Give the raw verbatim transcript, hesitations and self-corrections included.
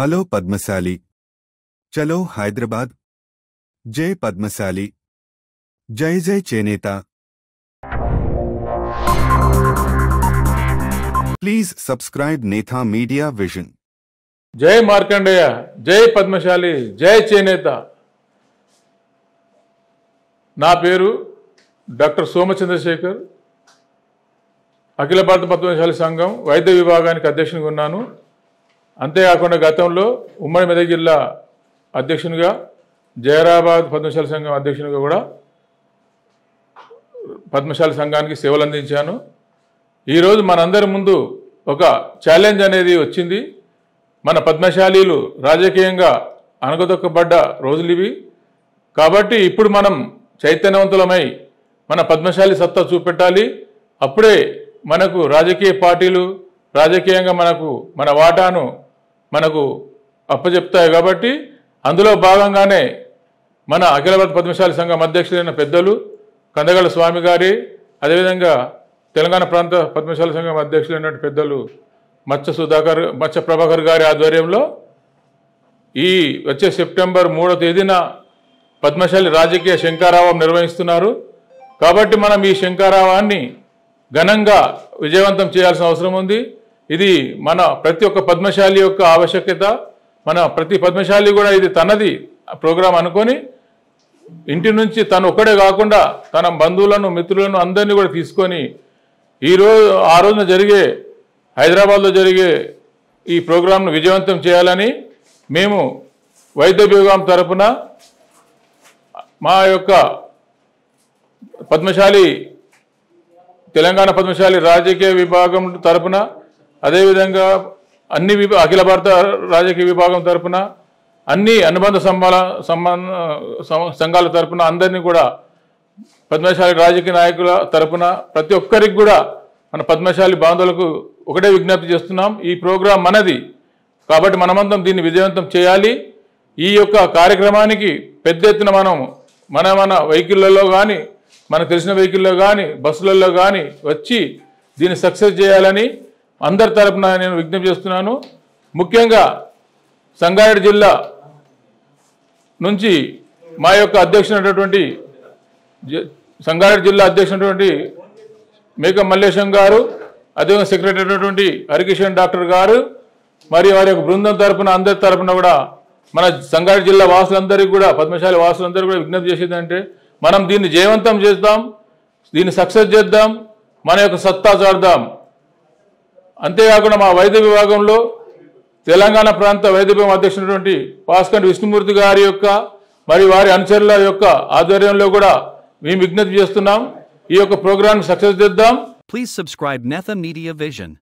Hello Padmashali, चलो हैदराबाद। जय पद्मशाली, जय जय चेनेता। Please subscribe Netha media vision. जय मार्कंडेया, जय पद्मशाली, जय चेनेता। ना पेरू डॉक्टर सोमचंद्रशेखर, अखिल भारत पद्मशाली संघम वैद्य विभागा अध्यक्षुनिगा उन्नानु। अंते काकुंडा गतंलो उम्मडी मेदक जिल्ला अध्यक्षुनिगा, जैराबाद पद्मशाली संघम अध्यक्षुनिगा कूडा पद्मशाली संघानिकी सेवलु अंदिंचानु। ఈ రోజు మనందరి ముందు ఒక ఛాలెంజ్ అనేది వచ్చింది। మన పద్మశాలీలు రాజకీయంగా అనగదొక్కబడ్డ రోజులు ఇవి కాబట్టి ఇప్పుడు మనం చైతన్యవంతులమై మన పద్మశాలి సత్తా చూపెట్టాలి। అప్పుడే మనకు రాజకీయ పార్టీలు రాజకీయంగా మనకు మన వాటాను మనకు అప్పచెప్తాయి। కాబట్టి అందులో భాగంగానే మన అఖిల భారత పద్మశాలి సంఘం అధ్యక్షులైన పెద్దలు కందగల్లా స్వామి గారి, అదేవిధంగా తెలంగాణ ప్రాంత పద్మశాలి సంఘం అధ్యక్షులైనటువంటి పెద్దలు మచ్చ సుధాకర్ మచ్చ ప్రభాకర్ గారి ఆధ్వర్యంలో ఈ వచ్చే సెప్టెంబర్ మూడవ తేదీన పద్మశాలి రాజకీయ శంకరావం నిర్వహిస్తున్నారు। కాబట్టి మనం ఈ శంకరావాన్ని ఘనంగా విజయవంతం చేయాల్సిన అవసరం ఉంది। ఇది మన ప్రతి ఒక్క పద్మశాలి యొక్క ఆవశ్యకత। మన ప్రతి పద్మశాలి కూడా ఇది తనది ప్రోగ్రాం అనుకొని ఇంటి నుంచి తను ఒక్కడే కాకుండా తన బంధువులను మిత్రులను అందరినీ కూడా తీసుకొని ఈ రోజు ఆ రోజున జరిగే హైదరాబాద్లో జరిగే ఈ ప్రోగ్రాంను విజయవంతం చేయాలని మేము వైద్య విభాగం తరఫున మా యొక్క పద్మశాలి తెలంగాణ పద్మశాలి రాజకీయ విభాగం తరఫున, అదేవిధంగా అన్ని విభా అఖిల భారత రాజకీయ విభాగం తరఫున, అన్ని అనుబంధ సంఘాల సంఘాల తరఫున అందరినీ కూడా పద్మశాలి రాజకీయ నాయకుల తరఫున ప్రతి ఒక్కరికి కూడా మన పద్మశాలి బాంధవులకు ఒకటే విజ్ఞప్తి చేస్తున్నాం, ఈ ప్రోగ్రాం మనది కాబట్టి మనమంతం దీన్ని విజయవంతం చేయాలి। ఈ యొక్క కార్యక్రమానికి పెద్ద ఎత్తున మనం మన మన వెహికల్లో కానీ మనకు తెలిసిన వెహికల్లో కానీ బస్సులలో కానీ వచ్చి దీన్ని సక్సెస్ చేయాలని అందరి తరఫున నేను విజ్ఞప్తి చేస్తున్నాను। ముఖ్యంగా సంగారెడ్డి జిల్లా నుంచి మా యొక్క అధ్యక్షుడైనటువంటి సంగారెడ్డి జిల్లా అధ్యక్షుడైనటువంటి మేక మల్లేశం గారు, అదేవిధంగా సెక్రటరీ అయినటువంటి హరికిషన్ డాక్టర్ గారు మరియు వారి యొక్క బృందం తరఫున అందరి తరఫున కూడా మన సంగారెడ్డి జిల్లా వాసులందరికీ కూడా పద్మశాలి వాసులందరూ కూడా విజ్ఞప్తి చేసేదంటే మనం దీన్ని జయవంతం చేద్దాం, దీన్ని సక్సెస్ చేద్దాం, మన యొక్క సత్తా చాటుదాం। అంతేకాకుండా మా వైద్య విభాగంలో తెలంగాణ ప్రాంత వైద్య విభాగం అధ్యక్షుడైనటువంటి పాస్కంటి విష్ణుమూర్తి గారి యొక్క మరి వారి అనుచరుల యొక్క ఆధ్వర్యంలో కూడా మేము విజ్ఞప్తి చేస్తున్నాం, ఈ యొక్క ప్రోగ్రామ్ సక్సెస్ చేద్దాం। Please subscribe Netha media vision.